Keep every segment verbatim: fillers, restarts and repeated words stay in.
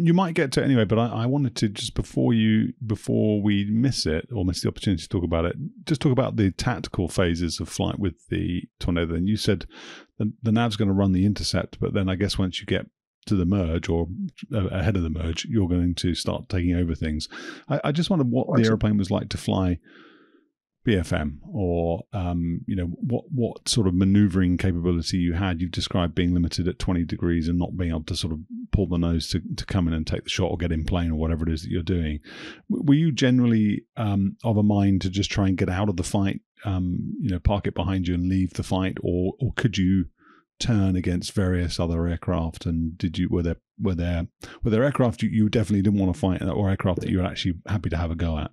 you might get to it anyway, but I, I wanted to just before you before we miss it or miss the opportunity to talk about it, just talk about the tactical phases of flight with the Tornado. And you said the, the nav's going to run the intercept, but then I guess once you get to the merge or ahead of the merge, you're going to start taking over things. I, I just wondered what the airplane was like to fly B F M, or um, you know, what what sort of manoeuvring capability you had. You've described being limited at twenty degrees and not being able to sort of pull the nose to, to come in and take the shot or get in plane or whatever it is that you're doing. Were you generally um, of a mind to just try and get out of the fight, um, you know, park it behind you and leave the fight, or or could you turn against various other aircraft? And did you were there were there were there aircraft you, you definitely didn't want to fight, or aircraft that you were actually happy to have a go at?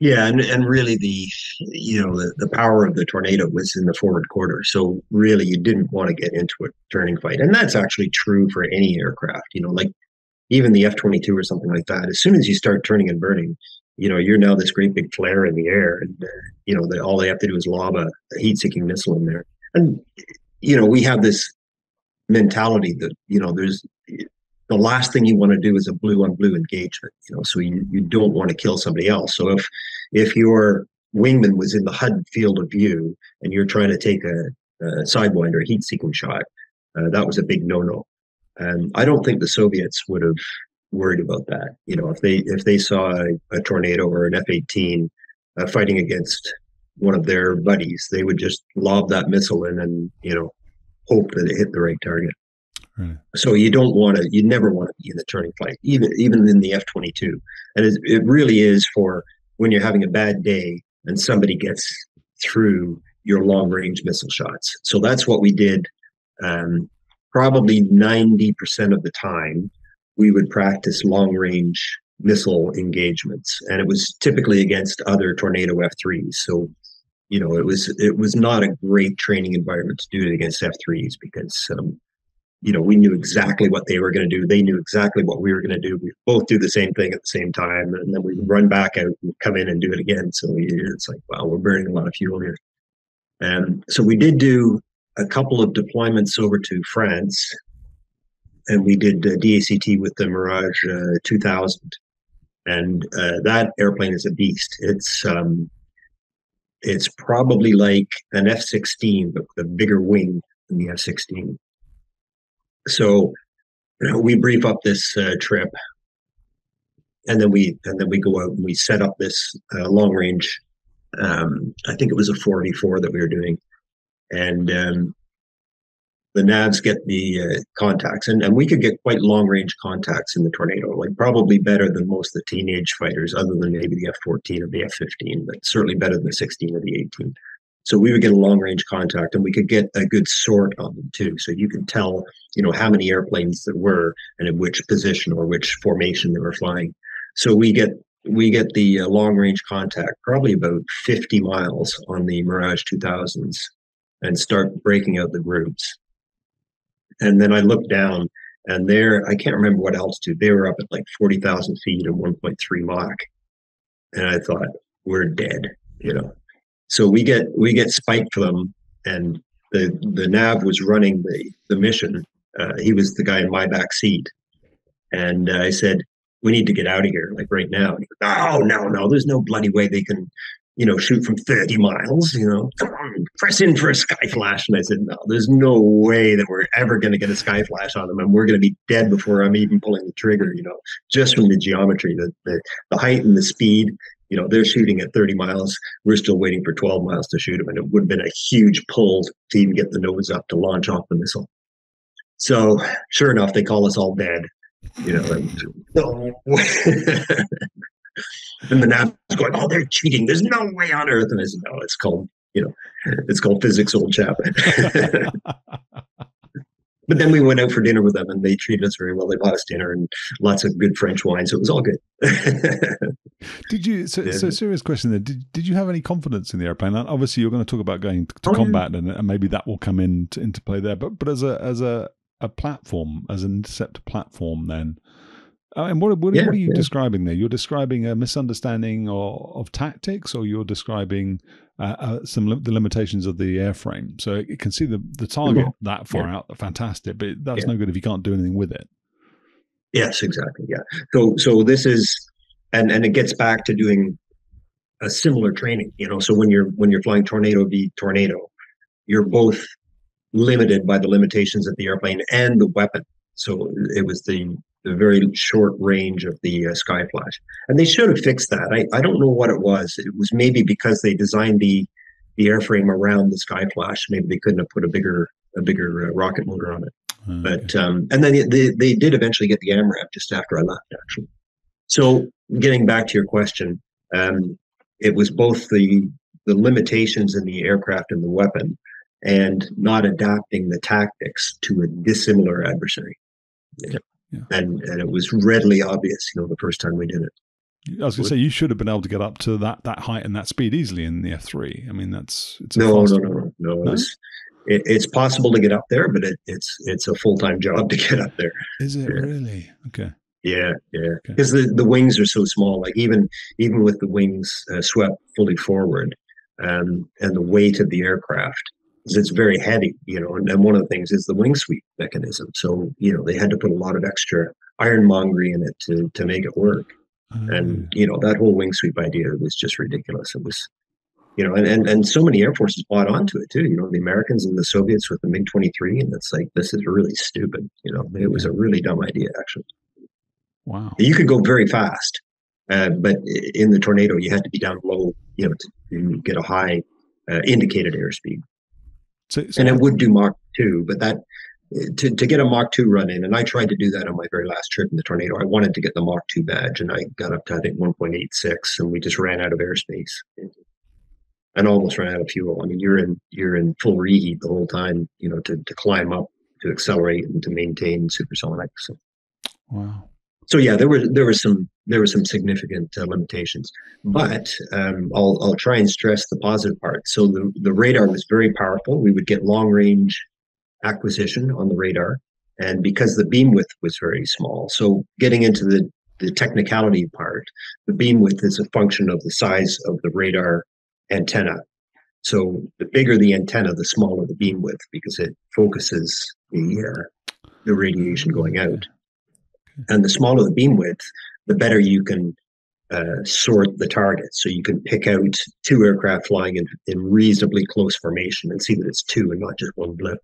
Yeah, and, and really the, you know, the, the power of the Tornado was in the forward quarter. So really you didn't want to get into a turning fight. And that's actually true for any aircraft, you know, like even the F twenty-two or something like that. As soon as you start turning and burning, you know, you're now this great big flare in the air. And, uh, you know, the, all they have to do is lob a, a heat-seeking missile in there. And, you know, we have this mentality that, you know, there's the last thing you want to do is a blue on blue engagement, you know, so you, you don't want to kill somebody else. So if if your wingman was in the H U D field of view and you're trying to take a, a Sidewinder, a heat-seeking shot, uh, that was a big no-no. And I don't think the Soviets would have worried about that. You know, if they if they saw a, a Tornado or an F eighteen uh, fighting against one of their buddies, they would just lob that missile in and, you know, hope that it hit the right target. So you don't want to, you never want to be in the turning fight, even even in the F twenty-two. And it, it really is for when you're having a bad day and somebody gets through your long-range missile shots. So that's what we did. Um, probably ninety percent of the time, we would practice long-range missile engagements. And it was typically against other Tornado F threes. So, you know, it was, it was not a great training environment to do it against F threes because... Um, you know, we knew exactly what they were going to do. They knew exactly what we were going to do. We both do the same thing at the same time, and then we run back out and come in and do it again. So it's like, wow, we're burning a lot of fuel here. And so we did do a couple of deployments over to France, and we did uh, D A C T with the Mirage uh, two thousand. And uh, that airplane is a beast. It's um, it's probably like an F sixteen, but with a bigger wing than the F sixteen. So you know, we brief up this uh, trip, and then we and then we go out and we set up this uh, long range. Um, I think it was a forty-four that we were doing, and um, the navs get the uh, contacts, and, and we could get quite long range contacts in the Tornado, like probably better than most of the teenage fighters, other than maybe the F fourteen or the F fifteen, but certainly better than the sixteen or the eighteen. So we would get a long-range contact, and we could get a good sort on them too. So you could tell, you know, how many airplanes there were and in which position or which formation they were flying. So we get we get the uh, long-range contact, probably about fifty miles on the Mirage two thousands, and start breaking out the groups. And then I look down, and there I can't remember what altitude they were up at, like forty thousand feet and one point three Mach, and I thought we're dead, you know. So we get we get spiked for them, and the the nav was running the the mission. Uh, he was the guy in my back seat, and uh, I said, "We need to get out of here, like right now." And he goes, "Oh no, no, there's no bloody way they can, you know, shoot from thirty miles. You know, come on, press in for a Skyflash." And I said, "No, there's no way that we're ever going to get a Skyflash on them, and we're going to be dead before I'm even pulling the trigger. You know, just from the geometry, the the, the height and the speed." You know, they're shooting at thirty miles. We're still waiting for twelve miles to shoot them. And it would have been a huge pull to even get the nose up to launch off the missile. So sure enough, they call us all dead. You know, and, oh. And the nav's going, "Oh, they're cheating. There's no way on earth." And I said, "No, it's called, you know, it's called physics, old chap." But then we went out for dinner with them, and they treated us very well. They bought us dinner and lots of good French wine, so it was all good. Did you? So, yeah. So serious question there. Did Did you have any confidence in the airplane? And obviously, you're going to talk about going to oh, combat, yeah. and, and maybe that will come in to, into play there. But but as a as a, a platform, as an intercept platform, then. Uh, and what what, yeah, what are you yeah. describing there? You're describing a misunderstanding or, of tactics, or you're describing uh, uh, some li- the limitations of the airframe. So it can see the, the target that far yeah. out, fantastic, but that's yeah. no good if you can't do anything with it. Yes, exactly. Yeah. So, so this is, and and it gets back to doing a similar training. You know, so when you're when you're flying Tornado v Tornado, you're both limited by the limitations of the airplane and the weapon. So it was the, the very short range of the uh, Skyflash, and they should have fixed that. I I don't know what it was. It was maybe because they designed the the airframe around the Skyflash. Maybe they couldn't have put a bigger a bigger uh, rocket motor on it. Okay. But um, and then they, they they did eventually get the AMRAP just after I left, actually. So getting back to your question, um, it was both the the limitations in the aircraft and the weapon, and not adapting the tactics to a dissimilar adversary. Yeah. Yeah. And and it was readily obvious, you know, the first time we did it. I was going to say, you should have been able to get up to that that height and that speed easily in the F three. I mean, that's it's a no, no, no, no, no, no. It's, it, it's possible to get up there, but it, it's it's a full time job to get up there. Is it yeah. really? Okay. Yeah, yeah. Because okay. the the wings are so small. Like even even with the wings uh, swept fully forward, um, and the weight of the aircraft. It's very heavy, you know, and, and one of the things is the wing sweep mechanism. So, you know, they had to put a lot of extra ironmongery in it to to make it work. Um, and, you know, that whole wing sweep idea was just ridiculous. It was, you know, and, and, and so many air forces bought onto it too. You know, the Americans and the Soviets with the MiG twenty-three, and it's like, this is really stupid. You know, it was a really dumb idea, actually. Wow. You could go very fast, uh, but in the Tornado, you had to be down low, you know, to, to get a high uh, indicated airspeed. So, so and it would do Mach two, but that to, to get a Mach two run in, and I tried to do that on my very last trip in the Tornado. I wanted to get the Mach two badge, and I got up to, I think, one point eight six, and we just ran out of airspace and almost ran out of fuel. I mean, you're in you're in full reheat the whole time, you know, to, to climb up, to accelerate, and to maintain supersonic. So. Wow. So yeah, there were there were some there were some significant uh, limitations, but um, I'll I'll try and stress the positive part. So the the radar was very powerful. We would get long range acquisition on the radar, and because the beam width was very small, so getting into the the technicality part, the beam width is a function of the size of the radar antenna. So the bigger the antenna, the smaller the beam width, because it focuses the uh, the radiation going out. And the smaller the beam width, the better you can uh, sort the target. So you can pick out two aircraft flying in, in reasonably close formation and see that it's two and not just one blip.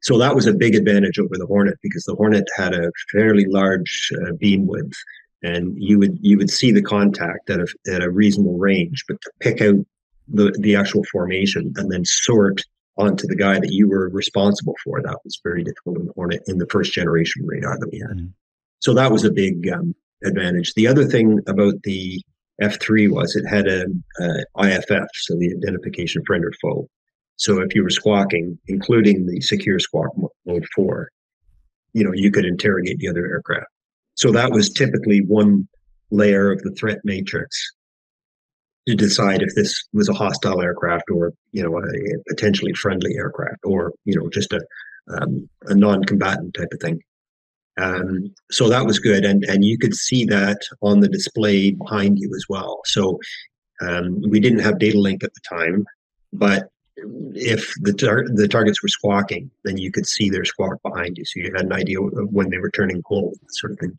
So that was a big advantage over the Hornet, because the Hornet had a fairly large uh, beam width, and you would you would see the contact at a, at a reasonable range, but to pick out the, the actual formation and then sort onto the guy that you were responsible for, that was very difficult in the Hornet, in the first generation radar that we had. Mm. So that was a big um, advantage. The other thing about the F three was it had an I F F, so the identification friend or foe. So if you were squawking, including the secure squawk mode four, you know, you could interrogate the other aircraft. So that was typically one layer of the threat matrix to decide if this was a hostile aircraft or, you know, a, a potentially friendly aircraft, or, you know, just a um, a non-combatant type of thing. Um, so that was good, and and you could see that on the display behind you as well. So um, we didn't have data link at the time, but if the tar the targets were squawking, then you could see their squawk behind you, so you had an idea of when they were turning cold, sort of thing.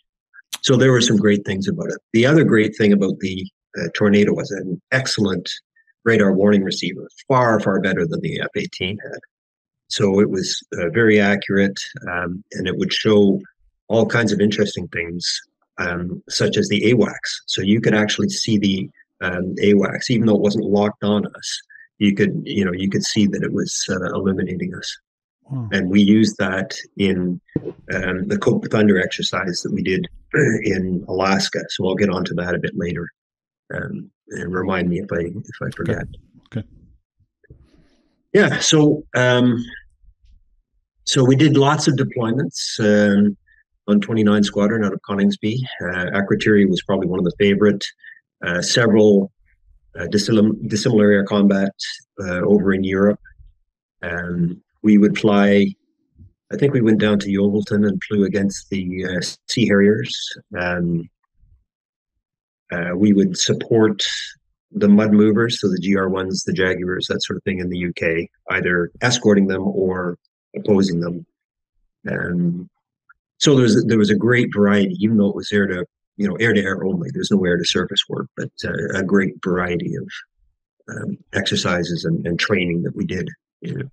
So there were some great things about it. The other great thing about the Uh, Tornado was an excellent radar warning receiver, far, far better than the F eighteen had. So it was uh, very accurate, um, and it would show all kinds of interesting things, um, such as the AWACS. So you could actually see the um, AWACS, even though it wasn't locked on us. You could, you know, you could see that it was uh, illuminating us. Wow. And we used that in um, the Cope Thunder exercise that we did in Alaska. So I'll get onto that a bit later. Um, and remind me if I if I forget. Okay. Okay. Yeah. So um, so we did lots of deployments um, on twenty-nine Squadron out of Coningsby. Uh, Akrotiri was probably one of the favorite. Uh, several uh, dissim dissimilar air combat uh, over in Europe. Um, we would fly. I think we went down to Yobelton and flew against the uh, Sea Harriers. Um, Uh, we would support the mud movers, so the G R ones, the Jaguars, that sort of thing in the U K, either escorting them or opposing them. Um, So there's there was a great variety, even though it was air to you know air to air only. There's no air to surface work, but uh, a great variety of um, exercises and, and training that we did. You know.